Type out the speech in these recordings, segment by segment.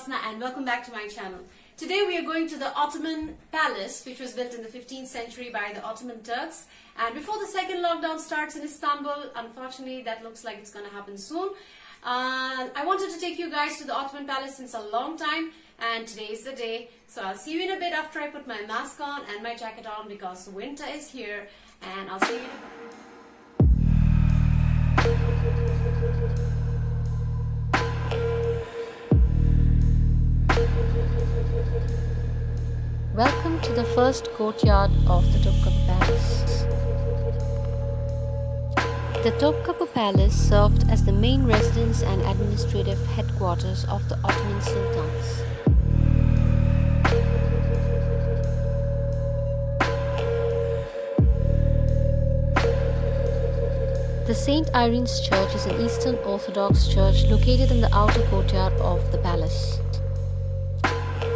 Asna and welcome back to my channel. Today we are going to the Ottoman Palace, which was built in the 15th century by the Ottoman Turks. And before the second lockdown starts in Istanbul, unfortunately that looks like it's going to happen soon. I wanted to take you guys to the Ottoman Palace since a long time, and today is the day. So I'll see you in a bit after I put my mask on and my jacket on because winter is here, and I'll see you. Welcome to the first courtyard of the Topkapı Palace. The Topkapı Palace served as the main residence and administrative headquarters of the Ottoman sultans. The Saint Irene's Church is an Eastern Orthodox church located in the outer courtyard of the palace.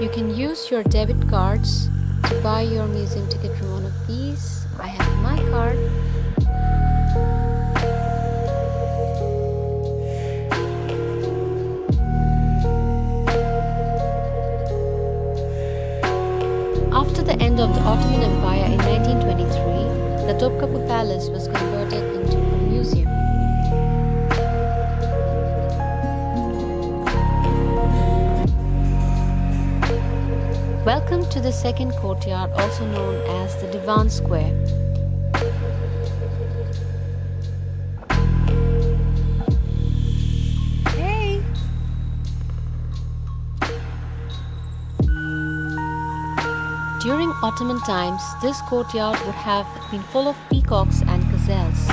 You can use your debit cards to buy your museum ticket from one of these. I have my card. After the end of the Ottoman Empire in 1923, the Topkapı Palace was converted into a museum. Welcome to the second courtyard, also known as the Divan Square. Hey! During Ottoman times, this courtyard would have been full of peacocks and gazelles.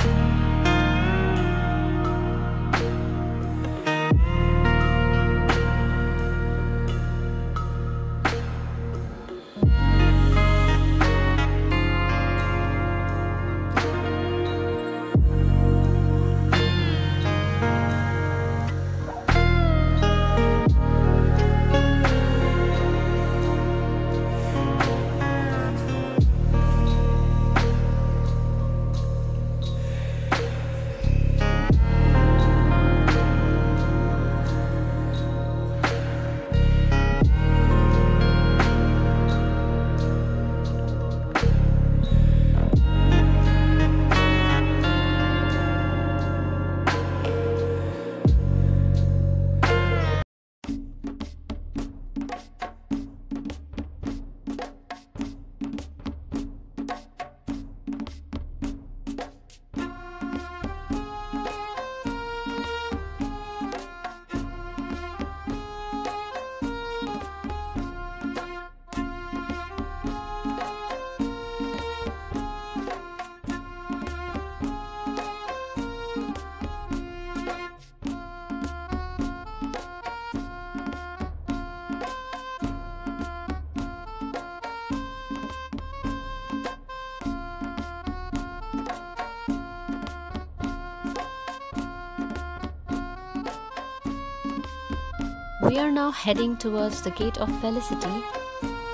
We are now heading towards the Gate of Felicity.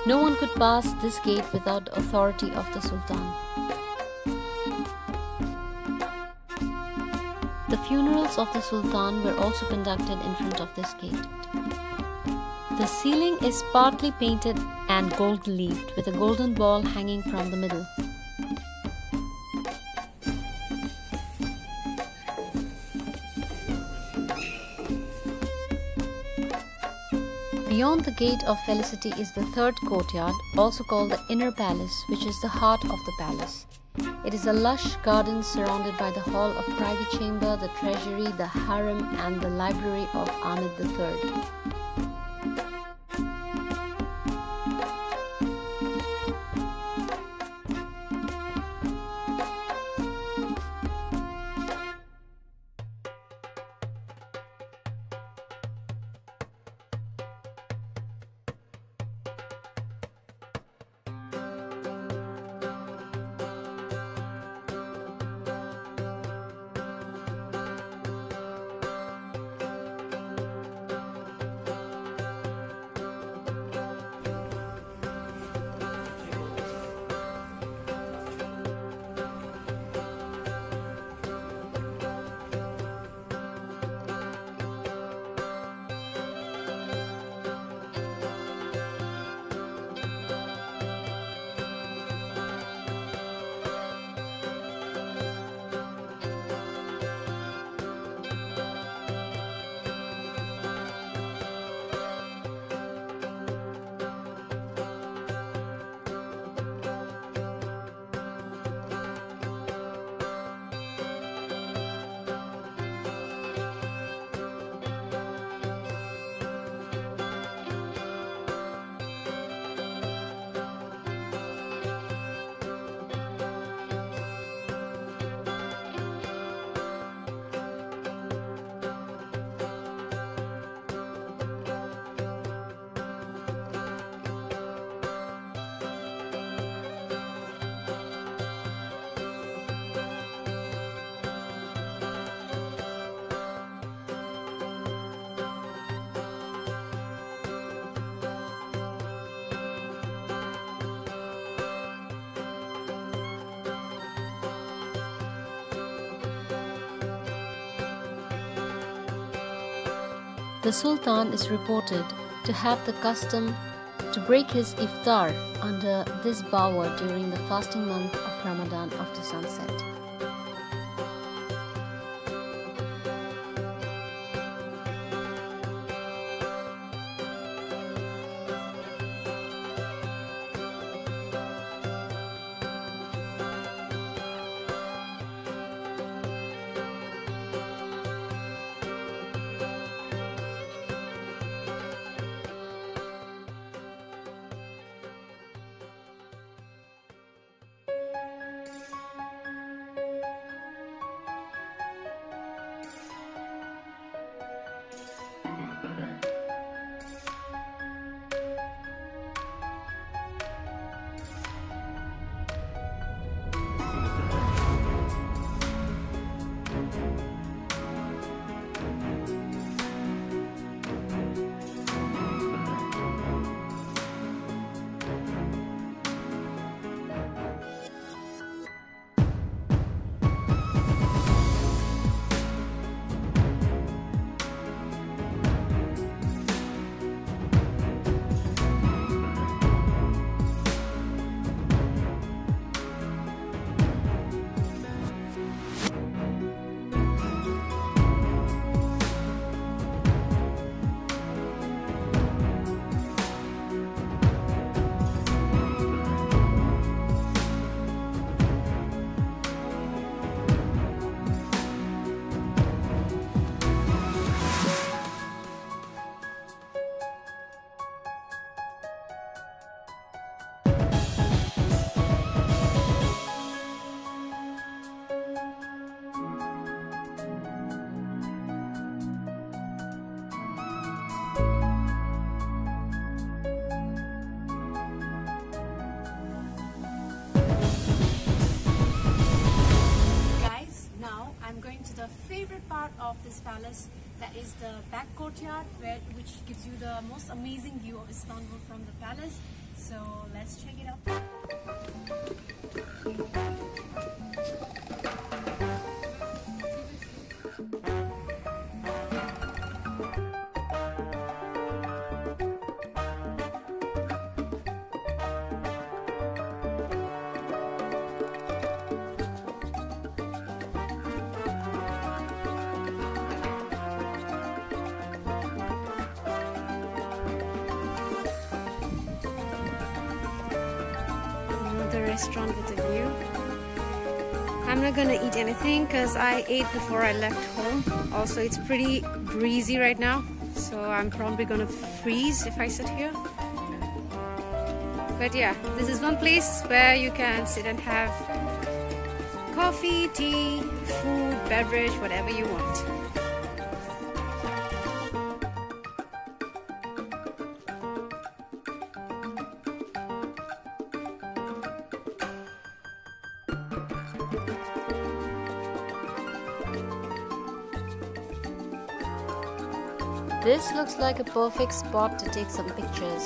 No one could pass this gate without the authority of the Sultan. The funerals of the Sultan were also conducted in front of this gate. The ceiling is partly painted and gold-leafed with a golden ball hanging from the middle. Beyond the Gate of Felicity is the third courtyard, also called the Inner Palace, which is the heart of the palace. It is a lush garden surrounded by the hall of privy chamber, the treasury, the harem and the library of Ahmed III. The Sultan is reported to have the custom to break his iftar under this bower during the fasting month of Ramadan after sunset. Of this palace, that is the back courtyard, which gives you the most amazing view of Istanbul from the palace. So let's check it out. Restaurant with a view. I'm not gonna eat anything because I ate before I left home. Also, it's pretty breezy right now, so I'm probably gonna freeze if I sit here. But yeah, this is one place where you can sit and have coffee, tea, food, beverage, whatever you want. This looks like a perfect spot to take some pictures.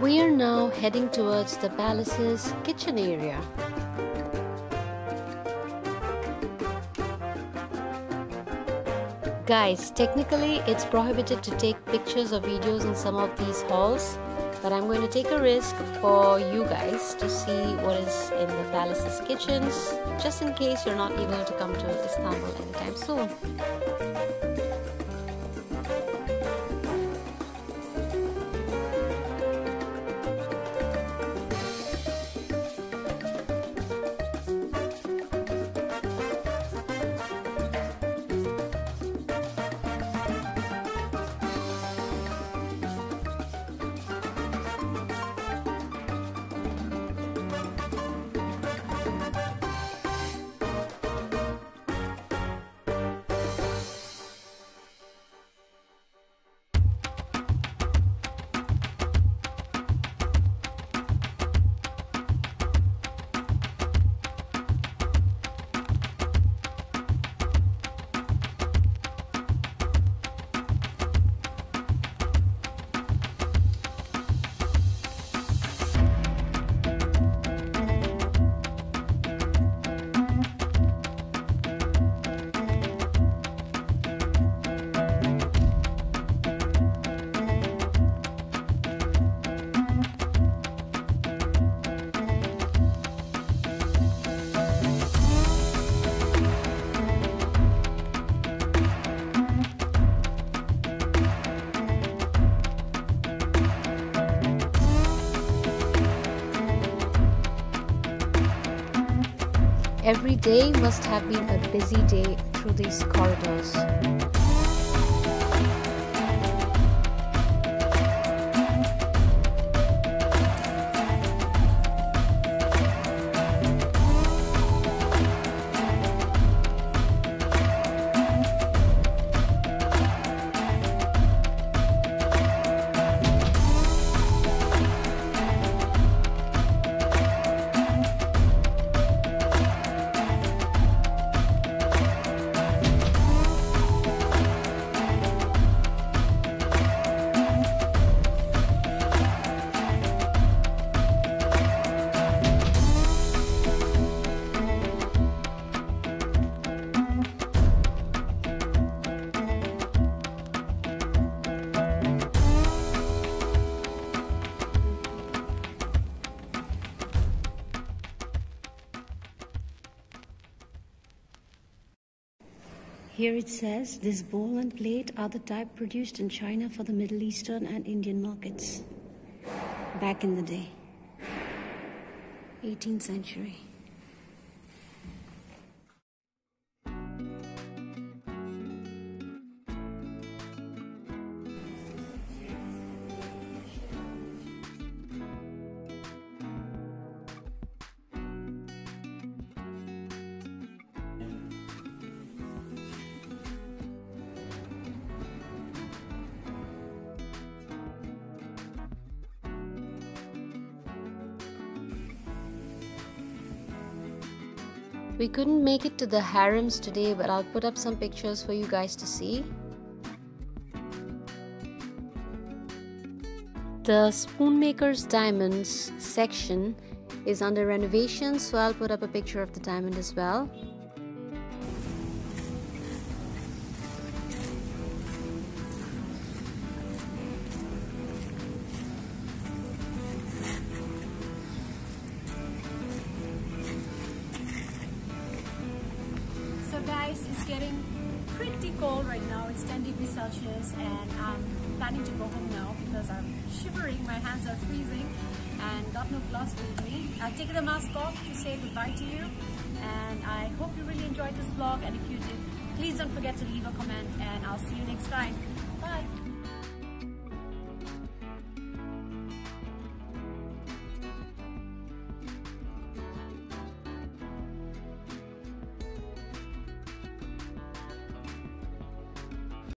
We are now heading towards the palace's kitchen area. Guys, technically it's prohibited to take pictures or videos in some of these halls, but I'm going to take a risk for you guys to see what is in the palace's kitchens, just in case you're not able to come to Istanbul anytime soon. Every day must have been a busy day through these corridors. Here it says, this bowl and plate are the type produced in China for the Middle Eastern and Indian markets. Back in the day. 18th century. We couldn't make it to the harems today, but I'll put up some pictures for you guys to see. The Spoonmaker's Diamonds section is under renovation, so I'll put up a picture of the diamond as well. Guys, it's getting pretty cold right now. It's 10 degrees Celsius and I'm planning to go home now because I'm shivering, my hands are freezing and got no gloves with me. I've taken the mask off to say goodbye to you, and I hope you really enjoyed this vlog, and if you did, please don't forget to leave a comment and I'll see you next time. Bye!